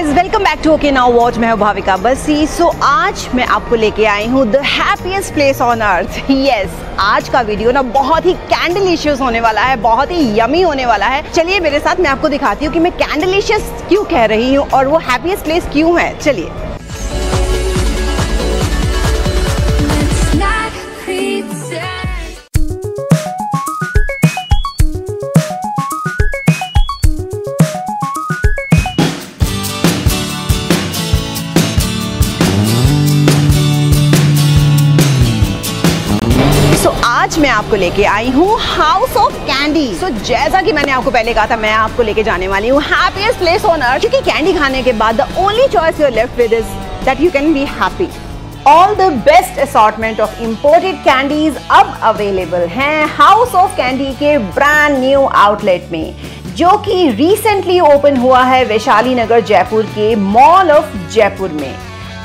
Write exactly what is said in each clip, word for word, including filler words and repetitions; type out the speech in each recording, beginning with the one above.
Guys welcome back to okay now what. मैं हूं भाविका बसी। सो आज मैं आपको लेके आई हूँ the happiest place on earth. Yes, आज का वीडियो ना बहुत ही कैंडलिशियस होने वाला है, बहुत ही यमी होने वाला है। चलिए मेरे साथ, मैं आपको दिखाती हूँ कि मैं कैंडलिशियस क्यों कह रही हूँ और वो हैप्पीएस्ट प्लेस क्यों है। चलिए मैं आपको लेके आई हूँ हाउस ऑफ कैंडी। सो जैसा कि मैंने आपको पहले कहा था, मैं आपको लेके जाने वाली हूँ हैप्पीएस्ट प्लेस ऑन अर्थ, क्योंकि कैंडी खाने के बाद the only choice you are left with is that you can be happy. All the best assortment of imported candies अब अवेलेबल हैं हाउस ऑफ कैंडी के ब्रांड न्यू आउटलेट में, जो कि रिसेंटली ओपन हुआ है वैशाली नगर जयपुर के मॉल ऑफ जयपुर में।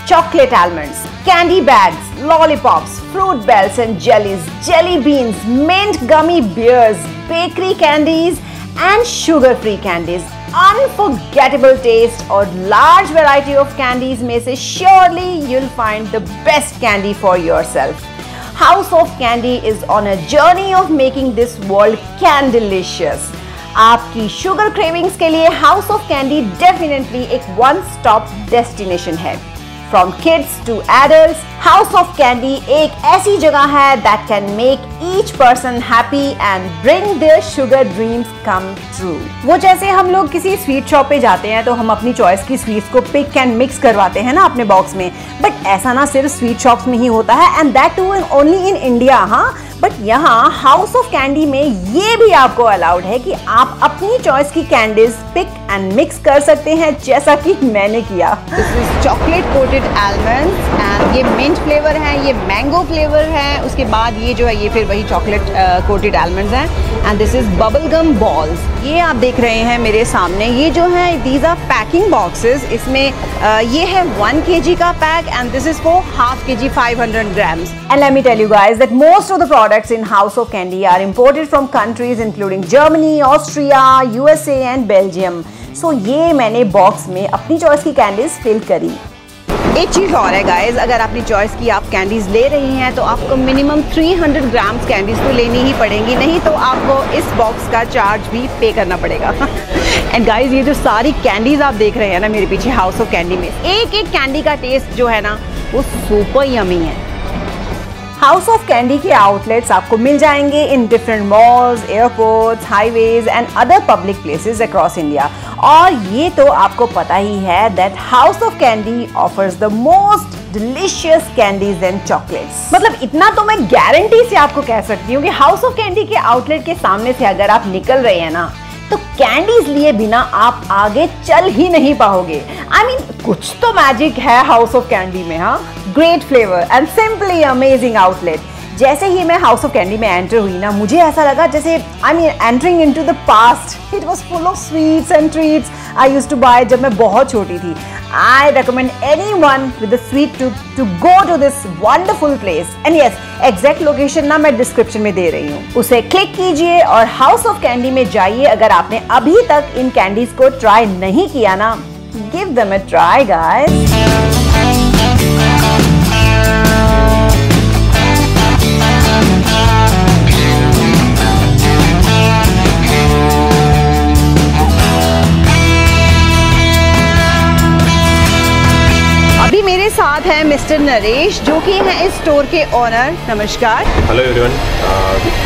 Chocolate almonds, candy bags, lollipops, fruit bells and jellies, jelly beans, mint gummy bears, bakery candies and sugar free candies, unforgettable taste और large variety of candies में से surely you'll find the best candy for yourself. House of candy is on a journey of making this world candylicious. आपकी sugar cravings के लिए house of candy definitely एक one stop destination है। From kids to adults, House of Candy एक ऐसी जगह है that can make each person happy and bring their sugar dreams come true। वो जैसे हम लोग किसी स्वीट शॉप पे जाते हैं तो हम अपनी चॉइस की स्वीट्स को पिक एंड मिक्स करवाते हैं ना अपने बॉक्स में, बट ऐसा ना सिर्फ स्वीट शॉप्स में ही होता है and that too only in India. हाँ, बट यहाँ हाउस ऑफ कैंडी में ये भी आपको अलाउड है कि आप अपनी चॉइस की कैंडीज पिक एंड मिक्स कर सकते हैं, जैसा कि मैंने किया। चॉकलेट कोटेड आलमंड्स एंड ये मिंट फ्लेवर है, ये मैंगो फ्लेवर है, उसके बाद ये जो है ये फिर वही चॉकलेट कोटेड आलमंड्स हैं and this is bubble gum balls. ये आप देख रहे हैं मेरे सामने, ये जो है दीज आर पैकिंग बॉक्सेस। इसमें uh, ये है वन के जी का pack and this is for half K G five hundred grams. And let me tell you guys that most of the products in House of Candy are imported from countries including Germany, Austria, U S A and Belgium। So ये मैंने box में अपनी choice की candies fill करी। एक चीज़ और है guys, अगर अपनी चॉइस की आप कैंडीज़ ले रही हैं तो आपको मिनिमम तीन सौ ग्राम्स कैंडीज़ तो लेनी ही पड़ेंगी, नहीं तो आपको इस बॉक्स का चार्ज भी पे करना पड़ेगा। एंड गाइज ये जो सारी कैंडीज़ आप देख रहे हैं ना मेरे पीछे हाउस ऑफ कैंडी में, एक एक कैंडी का टेस्ट जो है ना वो सुपर यमी है। हाउस ऑफ कैंडी के आउटलेट्स आपको मिल जाएंगे in different malls, airports, highways and other public places across India. और ये तो आपको पता ही है that house of candy offers the most delicious candies and chocolates. मतलब इतना तो मैं गारंटी से आपको कह सकती हूँ कि हाउस ऑफ कैंडी के आउटलेट के सामने से अगर आप निकल रहे हैं ना तो कैंडीज लिए बिना आप आगे चल ही नहीं पाओगे। आई I मीन mean, कुछ तो मैजिक है हाउस ऑफ कैंडी में। हाँ, great flavour and simply amazing outlet. जैसे ही मैं हाउस ऑफ कैंडी में एंटर हुई ना, मुझे ऐसा लगा जैसे I mean entering into the past. It was full of sweets and treats I used to buy जब मैं बहुत छोटी थी। I recommend anyone with a sweet tooth to go to this wonderful place. And yes, exact location ना मैं description में दे रही हूँ, उसे क्लिक कीजिए और हाउस ऑफ कैंडी में जाइए। अगर आपने अभी तक इन कैंडीज को ट्राई नहीं किया ना, give them a try guys. साथ है मिस्टर नरेश जो कि हैं इस स्टोर के ऑनर। नमस्कार। Hello everyone,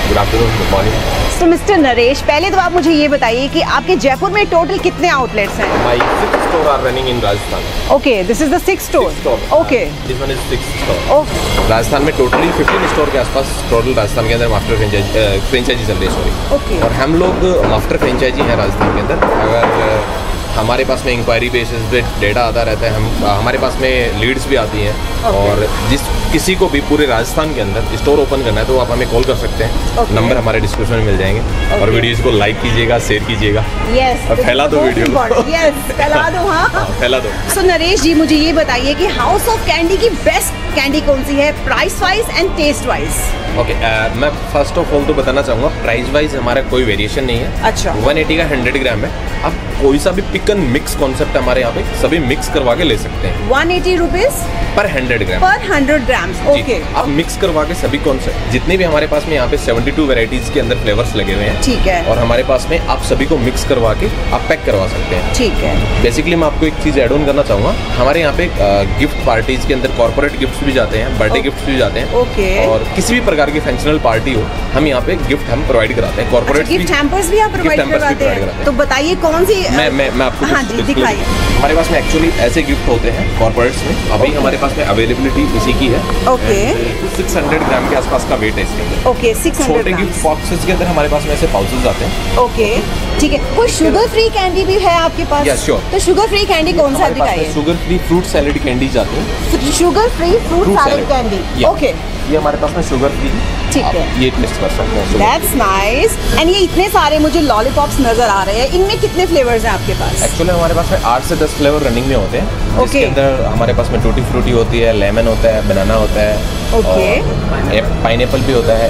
good afternoon, good morning. So mister Naresh, पहले तो आप मुझे ये बताइए कि आपके जयपुर में टोटल कितने आउटलेट्स हैं? My six store are running in Rajasthan. Okay, this is the six store. Okay, this one is six store. Okay, Rajasthan में टोटली फिफ्टीन स्टोर के आसपास टोटल राजस्थान के अंदर मास्टर फ्रेंचाइजी चल रही है। Sorry, okay. और हम लोग मास्टर फ्रेंचाइजी है राजस्थान के अंदर। अगर हमारे पास में इंक्वायरी बेसिस पे डेटा आता रहता है, हम हमारे पास में लीड्स भी आती हैं। okay. और जिस किसी को भी पूरे राजस्थान के अंदर स्टोर ओपन करना है तो आप हमें कॉल कर सकते हैं। okay. नंबर हमारे डिस्क्रिप्शन में मिल जाएंगे। okay. और वीडियोज़ को लाइक कीजिएगा, शेयर कीजिएगा। yes, और फैला दो वीडियो को। yes, फैला दो। हाँ, फैला दो। सो so, नरेश जी मुझे ये बताइए कि हाउस ऑफ कैंडी की बेस्ट कैंडी कौन सी है, price wise and taste wise? Okay, मैं फर्स्ट ऑफ ऑल तो बताना चाहूँगा प्राइस वाइज हमारा कोई वेरिएशन नहीं है। अच्छा। वन एटी का हंड्रेड ग्राम है। अब कोई सा भी पिक एंड मिक्स कॉन्सेप्ट हमारे यहाँ पे सभी मिक्स करवा के ले सकते हैं। वन एटी रुपीस पर हंड्रेड ग्राम पर हंड्रेड ग्राम ओके। आप मिक्स करवा के सभी कॉन्सेप्ट जितने भी हमारे पास में यहाँ पे सेवेंटी टू वेराइटीज के अंदर फ्लेवर्स लगे हुए हैं, ठीक है, और हमारे पास में आप सभी को मिक्स करवा के आप पैक करवा सकते हैं, ठीक है। बेसिकली मैं आपको एक चीज एड ऑन करना चाहूँगा, हमारे यहाँ पे गिफ्ट पार्टीज के अंदर कॉर्पोरेट गिफ्ट भी जाते हैं, बर्थडे गिफ्ट भी जाते हैं, ओके, और किसी भी प्रकार की फंक्शनल पार्टी हो हम यहाँ पे गिफ्ट हम प्रोवाइड कराते हैं। कॉर्पोरेट गिफ्ट हैम्पर्स भी आप प्रोवाइड करवाते हैं, तो बताइए कौन सी? मैं मैं मैं आपको हाँ जी दिखाइए। हमारे पास में एक्चुअली ऐसे गिफ्ट होते हैं कॉर्पोरेट्स में, अभी हमारे पास में अवेलेबिलिटी इसी की है, ओके। सिक्स हंड्रेड ग्राम के आसपास का वेट है इसके अंदर, ओके। छोटे गिफ्ट बॉक्सेस के अंदर हमारे पास में ऐसे पाउचेस आते हैं, ओके, ठीक है। कोई शुगर फ्री कैंडी भी है आपके पास? Yes sure. तो शुगर फ्री कैंडी कौन सा दिखाइए? Sugar free fruit salad candy जाते हैं, sugar free fruit salad candy, okay. ये हमारे पास में शुगर फ्री, ठीक है, ये टेस्ट कर सकते हैं। That's nice. एंड ये इतने सारे मुझे लॉलीपॉप्स नजर आ रहे हैं, इनमें कितने फ्लेवर्स हैं आपके पास? एक्चुअली हमारे पास में आठ से दस फ्लेवर रनिंग में होते हैं, okay. इसके अंदर हमारे पास में टूटी फ्रूटी होती है, लेमन होता है, बनाना होता है, ओके, पाइनएप्पल भी होता है,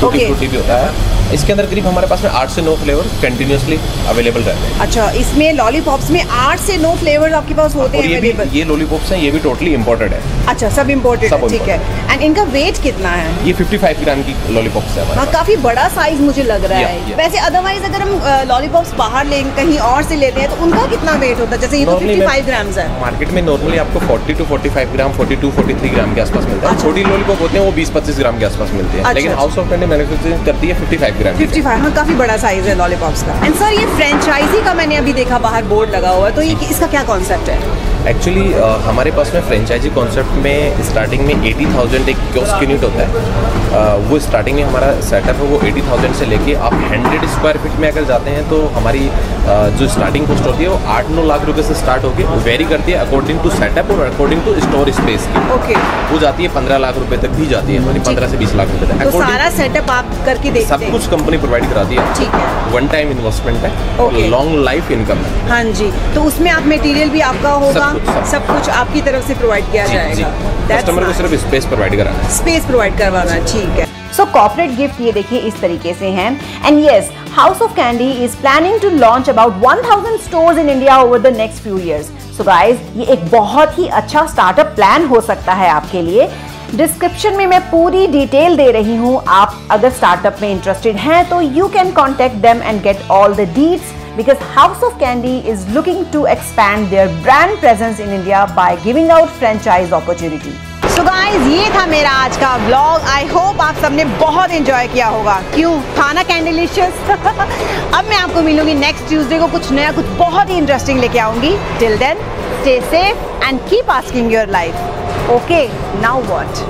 टूटी फ्रूटी भी होता है। इसके अंदर करीब हमारे पास में आठ से नौ फ्लेवर कंटिन्यूसली अवेलेबल रहते हैं। अच्छा, इसमें लॉलीपॉप्स में आठ से नौ फ्लेवर आपके पास होते हैं अवेलेबल? ये लॉलीपॉप्स हैं, ये भी टोटली इम्पोर्टेड है। अच्छा, सब इम्पोर्टेड है, ठीक है। एंड इनका वेट कितना है? ये पचपन ग्राम की लॉलीपॉप्स है। हाँ, काफी बड़ा साइज मुझे लग रहा है। वैसे अदरवाइज अगर हम लॉलीपॉप्स बाहर ले कहीं और से लेते हैं तो उनका कितना वेट होता है? जैसे ये तो पचपन ग्राम है, मार्केट में नॉर्मली आपको चालीस टू पैंतालीस ग्राम, बयालीस तैंतालीस ग्राम के आसपास मिलता है। छोटी लॉलीपॉप होते हैं वो बीस पच्चीस ग्राम के आसपास मिलती है, लेकिन हाउस ऑफ कैंडी मैन्युफैक्चरिंग करती है पचपन। पचपन, हाँ, काफी बड़ा साइज है लॉलीपॉप्स का। एंड सर ये फ्रेंचाइजी का मैंने अभी देखा बाहर बोर्ड लगा हुआ है, तो ये इसका क्या कॉन्सेप्ट है? एक्चुअली uh, हमारे पास में फ्रेंचाइजी कॉन्सेप्ट में स्टार्टिंग में अस्सी हज़ार एक कियोस्क यूनिट होता है, uh, वो स्टार्टिंग में हमारा सेटअप है वो अस्सी हज़ार से लेके आप सौ स्क्वायर फीट में अगर जाते हैं तो हमारी uh, जो स्टार्टिंग कॉस्ट होती है वो आठ नौ लाख रुपए से स्टार्ट होकर वेरी करती है अकॉर्डिंग टू सेटअप और अकॉर्डिंग टू स्टोर स्पेस की, ओके, वो जाती है पंद्रह लाख रुपये तक भी जाती है, हमारी पंद्रह से बीस लाख रुपये तक। तो सारा सेटअप आप करके देखते हैं? सब कुछ कंपनी प्रोवाइड कराती है, ठीक है। वन टाइम इन्वेस्टमेंट है और लॉन्ग लाइफ इनकम है। हाँ जी, तो उसमें आप मटेरियल भी आपका होगा, सब कुछ आपकी तरफ से प्रोवाइड किया जाएगा, कस्टमर को सिर्फ स्पेस प्रोवाइड कराना है, स्पेस प्रोवाइड करवाना है, ठीक है। सो कॉर्पोरेट गिफ्ट ये देखिए इस तरीके से हैं। And yes, house of candy is planning to launch about one thousand stores in India over the next few years. So guys, ये एक बहुत ही अच्छा स्टार्टअप प्लान हो सकता है आपके लिए। डिस्क्रिप्शन में मैं पूरी डिटेल दे रही हूँ, आप अगर स्टार्टअप में इंटरेस्टेड हैं तो you can contact them and get all the deeds, because House of Candy is looking to expand their brand presence in India by giving out franchise opportunity. So guys, ये था मेरा आज का vlog. I hope आप सबने बहुत enjoy किया होगा। क्यों? था ना कैंडिलिशियस? अब मैं आपको मिलूंगी next Tuesday को, कुछ नया, कुछ बहुत ही interesting लेके आऊंगी। Till then, stay safe and keep asking your life. Okay, now what?